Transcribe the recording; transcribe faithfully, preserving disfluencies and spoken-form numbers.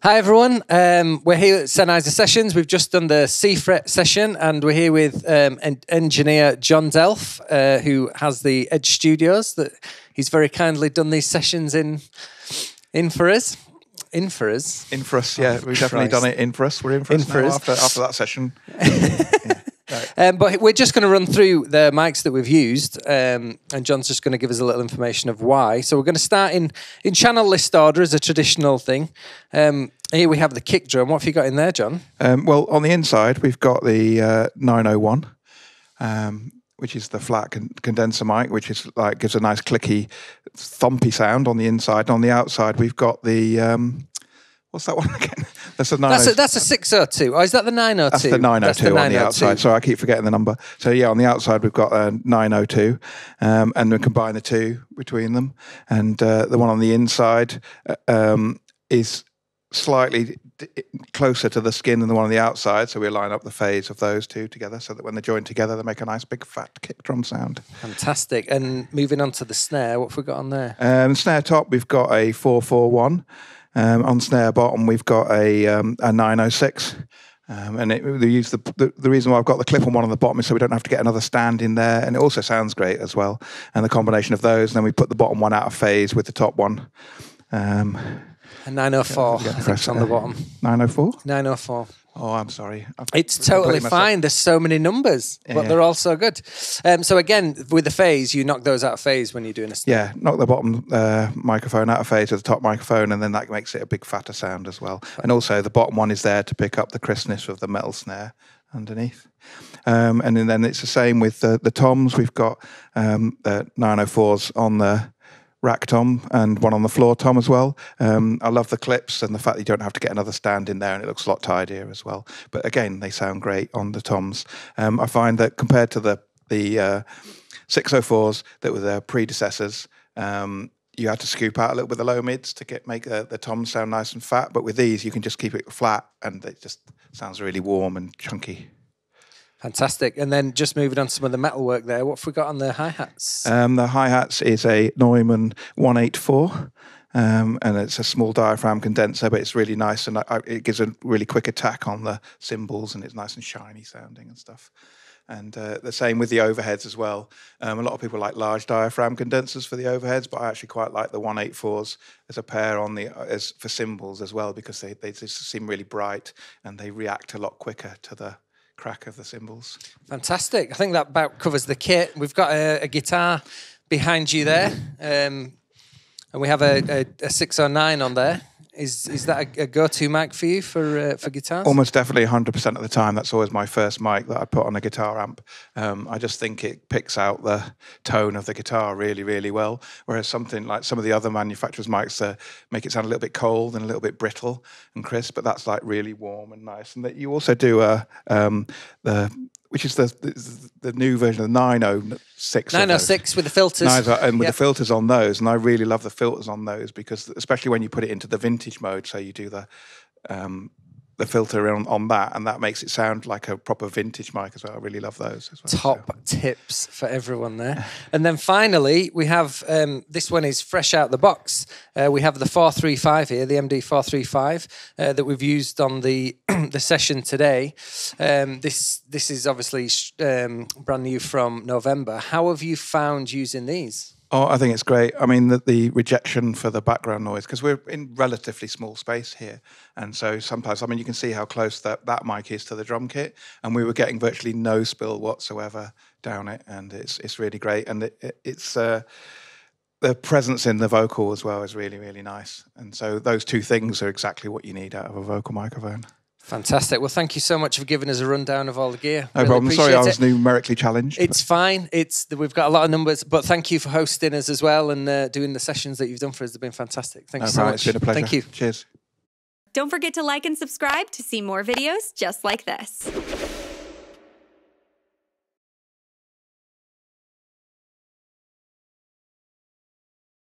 Hi everyone, um, we're here at Sennheiser Sessions. We've just done the Seafret session and we're here with um, en engineer John Delf, uh, who has the Edge Studios. That he's very kindly done these sessions in, in for us. In for us? In for us, yeah. Oh, we've Christ. definitely done it in for us. We're in for in us for now us. After, after that session. Yeah. Right. Um, but we're just going to run through the mics that we've used, um, and John's just going to give us a little information of why. So we're going to start in, in channel list order as a traditional thing. Um, here we have the kick drum. What have you got in there, John? Um, well, on the inside, we've got the uh, nine oh one, um, which is the flat con condenser mic, which is like gives a nice clicky, thumpy sound on the inside. And on the outside, we've got the... Um, What's that one again? That's a nine oh two. That's a six oh two. Oh, is that the nine oh two? That's the nine oh two, that's the nine oh two on the outside. Sorry, I keep forgetting the number. So yeah, on the outside we've got a nine oh two, um, and we combine the two between them. And uh, the one on the inside uh, um, is slightly d closer to the skin than the one on the outside. So we line up the phase of those two together so that when they're joined together, they make a nice big fat kick drum sound. Fantastic. And moving on to the snare, what have we got on there? Um, snare top, we've got a four four one. Um, on snare bottom, we've got a, um, a nine oh six, um, and it, they use the, the the reason why I've got the clip on one on the bottom is so we don't have to get another stand in there, and it also sounds great as well. And the combination of those, and then we put the bottom one out of phase with the top one. Um, a nine oh four, yeah, I think it's on the bottom. nine oh four? nine oh four. Oh, I'm sorry. I've it's totally fine. Up. There's so many numbers, yeah, but yeah. They're all so good. Um, so again, with the phase, you knock those out of phase when you're doing a snare. Yeah, knock the bottom uh, microphone out of phase with the top microphone, and then that makes it a big fatter sound as well. Fun. And also the bottom one is there to pick up the crispness of the metal snare underneath. Um, and then it's the same with the, the toms. We've got um, the nine oh fours on the rack tom and one on the floor tom as well. Um, I love the clips and the fact that you don't have to get another stand in there, and it looks a lot tidier as well. But again, they sound great on the toms. Um, I find that compared to the the uh, six oh fours that were their predecessors, um, you had to scoop out a little with the low mids to get make the, the toms sound nice and fat. But with these, you can just keep it flat and it just sounds really warm and chunky. Fantastic. And then just moving on to some of the metal work there, what have we got on the hi-hats? Um, the hi-hats is a Neumann one eight four, um, and it's a small diaphragm condenser, but it's really nice, and I, it gives a really quick attack on the cymbals, and it's nice and shiny sounding and stuff. And uh, the same with the overheads as well. Um, a lot of people like large diaphragm condensers for the overheads, but I actually quite like the one eight fours as a pair on the as for cymbals as well, because they, they just seem really bright, and they react a lot quicker to the crack of the cymbals. Fantastic. I think that about covers the kit. We've got a, a guitar behind you there, um, and we have a, a, a six oh nine on there. Is is that a, a go-to mic for you for uh, for guitars? Almost definitely, one hundred percent of the time. That's always my first mic that I put on a guitar amp. Um, I just think it picks out the tone of the guitar really, really well. Whereas something like some of the other manufacturers' mics uh, make it sound a little bit cold and a little bit brittle and crisp, but that's like really warm and nice. And that you also do a uh, um, the. Which is the, the the new version of the nine oh six. nine oh six with the filters. And with yep. the filters on those. And I really love the filters on those, because especially when you put it into the vintage mode, so you do the um, the filter on, on that, and that makes it sound like a proper vintage mic as well. I really love those as well. Top so. tips for everyone there. And then finally, we have, um, this one is fresh out the box. Uh, we have the four three five here, the M D four three five, uh, that we've used on the the session today. Um, this this is obviously um, brand new from November. How have you found using these? Oh, I think it's great. I mean, the, the rejection for the background noise, because we're in relatively small space here. And so sometimes, I mean, you can see how close that, that mic is to the drum kit, and we were getting virtually no spill whatsoever down it. And it's it's really great. And it, it, it's uh, the presence in the vocal as well is really, really nice. And so those two things are exactly what you need out of a vocal microphone. Fantastic. Well, thank you so much for giving us a rundown of all the gear. No really problem. Sorry, I was it. numerically challenged. It's but. fine. It's We've got a lot of numbers, but thank you for hosting us as well, and uh, doing the sessions that you've done for us. They've been fantastic. Thank no you so right. much. It's been a pleasure. Thank you. Cheers. Don't forget to like and subscribe to see more videos just like this.